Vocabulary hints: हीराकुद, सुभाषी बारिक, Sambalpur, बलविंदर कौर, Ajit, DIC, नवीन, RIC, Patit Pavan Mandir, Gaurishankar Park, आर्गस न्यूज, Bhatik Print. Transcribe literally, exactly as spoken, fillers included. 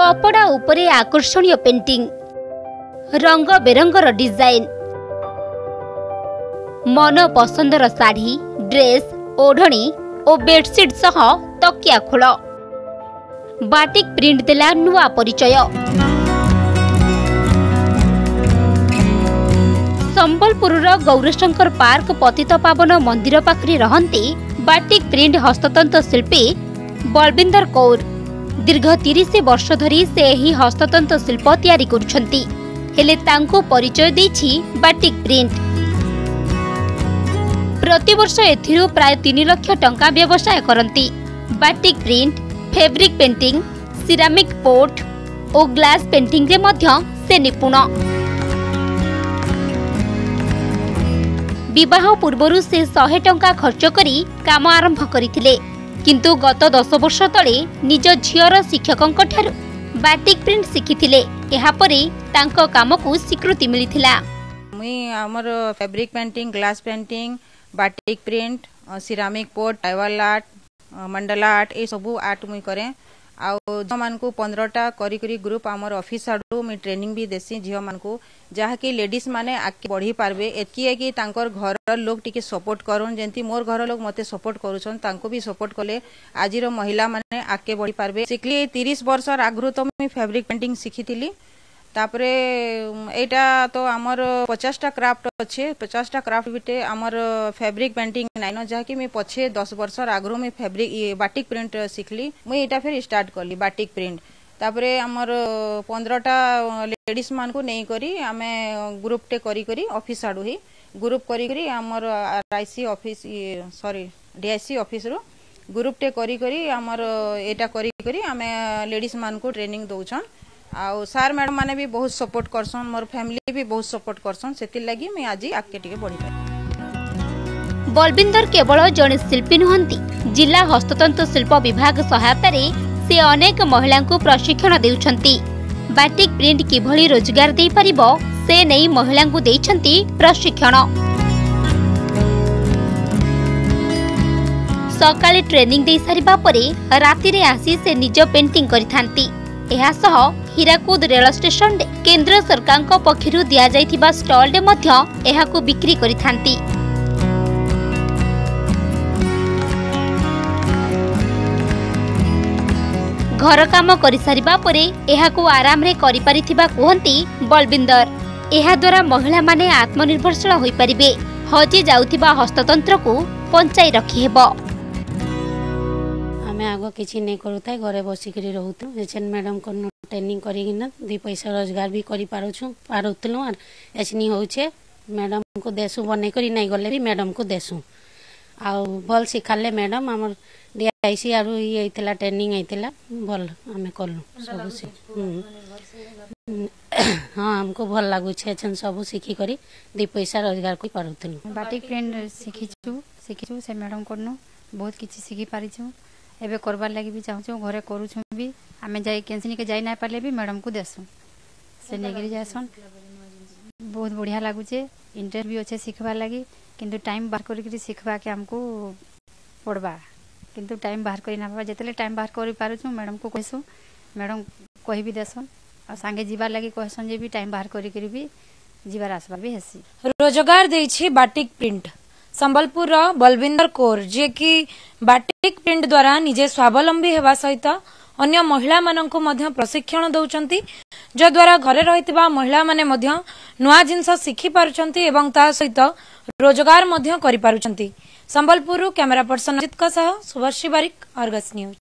कपड़ा उपरे आकर्षणीय पेंटिंग, रंग बेरंगर डिजाइन, मन पसंदर साड़ी, ड्रेस, ओढ़णी और बेडसीट सह तकिया खोल। बाटिक प्रिंट देला नुआ परिचय। संबलपुर गौरीशंकर पार्क पतित पावन मंदिर पाखरे रहंती बाटिक प्रिंट हस्ततंत्र शिल्पी बलविंदर कौर। दीर्घ तीस वर्ष धरी से ही हस्ततंत्र शिल्प तैयारी करुछंती, हेले तांको परिचय देछि बाटिक प्रिंट। प्रतिवर्ष एथिरो प्राय तीन लाख टंका व्यवसाय करंती। Batik print, fabric painting, ceramic pot और ग्लास पेंटिंग रे मध्य से निपुण। विवाह पूर्वरु से सौ टंका खर्च करी काम आरंभ करथिले, किंतु गत दस वर्ष तले निज झियर शिक्षकंक ठारु बाटिक प्रिंट शिखिथिले। एहा परे तांको काम को स्वीकृति मिलिथिला। मुई हमर fabric painting, glass painting, batik print, ceramic pot, tribal art, mandala art ए सब आर्ट मुई करे। आ झियो मानकू पंद्रहटा करी करी ग्रुप आमर ऑफिस आडू में ट्रेनिंग भी देसी झियो मानकू, जहा कि लेडीज माने आगे बढ़ी पारबे। एतकी है कि तांकर घर लोग टिके सपोर्ट करोन, जेंती मोर घर लोग मते सपोर्ट करूछन, तांको भी सपोर्ट कले आजिर महिला माने आगे बढ़ी पारबे। सिकली तीस वर्ष आगरु तो मैं फैब्रिक पेंटिंग शिखिथिली। तापरे एटा तो आमर पचासटा क्राफ्ट अच्छे, पचासटा क्राफ्ट बिटे आमर फैब्रिक पेंटिंग नाइन, जहा कि मैं पछे दस वर्ष आगरु मैं फैब्रिक बाटिक प्रिंट शिखली। मुई एटा फेर स्टार्ट कली बाटिक प्रिंट। तापरे आमर पंद्रहटा लेडीज मान को नहीं करी आमे ग्रुप टे करी करी ऑफिस आडू ही ग्रुप करी करी आमर RIC office, sorry DIC office रो ग्रुप टे करी करी आमर एटा करी करी आमे लेडीज मान को ट्रेनिंग दोछन। आउ सार मैडम माने भी बहुत सपोर्ट करसन, मोर फैमिली भी बहुत सपोर्ट करसन, सेति लागि मैं आज आके टिके बढ़ी पाई। बलविंदर केवल जने शिल्पी नहंती, जिला हस्ततंत्र शिल्प विभाग सहायता रे से अनेक महिला को प्रशिक्षण देउछंती। बाटिक प्रिंट किभली रोजगार दे परिबो से नै महिला को देइछंती प्रशिक्षण। सकाले ट्रेनिंग दे सारिबा परे राति रे आसी से निज पेंटिंग करिथांती। एहा सह हीराकुद रेल स्टेशन केंद्र सरकार को पक्षरु दिया जाइथिबा स्टॉल डे मध्य एहा को बिक्री करिथांती। घर काम करि सारिबा परे एहा को आराम रे करि परिथिबा कहंती बलविंदर। एहा द्वारा महिला माने आत्मनिर्भरशील होई परिबे, हजे जाउथिबा हस्ततंत्र को पंचाई रखी हेबो। आगो किसी नहीं करू था, घरे बसिकी रोथ एच एन मैडम को ट्रेनिंग करना दी पैसा रोजगार भी करूँ। आर एसनी हो मैडम को देसु बन कर नहीं गले भी मैडम को देसु आउ भल सिखाले मैडम। आम डी आई सी आर ये ट्रेनिंग होता भल आम कलु सब। हाँ हमको भल लगुच एचन सब शिखिक दी पैसा रोजगार करूँ। बाटिक प्रिंट शिखीचु शिखीचु से मैडम को बहुत किसी शिखी पारिछू। एबे करबार लगी भी चाहूँ घरे करूँ भी आम जाए कैंसिल के जाई ना पाले भी मैडम को देसुँ से नहीं जासन। बहुत बढ़िया लगुचे, इंटरेस्ट भी अच्छे शिखबार लगी, किंतु टाइम बाहर कर शिखबा के हमको पड़वा, किंतु टाइम बाहर कर ना पावा। जिते टाइम बाहर कर पारूँ मैडम को कहसुँ, मैडम कह भी देसन और सांगे जीवार लगी कहसन जे भी टाइम बाहर कर जीवार आसबार भी हेसी। रोजगार देछि बाटिक प्रिंट। संबलपुर बलविंदर कौर जे कि बाटिक प्रिंट द्वारा निजे स्वावलंबी हेबा सहित अन्य महिला माननकु मध्य प्रशिक्षण दउचंती, जे द्वारा घरे रहितबा महिला माने मध्य नवा जिंस सिखि पारुचंती एवं ता सहित रोजगार मध्य करि पारुचंती। संबलपुर कैमरा पर्सन अजित का सह सुभाषी बारिक, आर्गस न्यूज।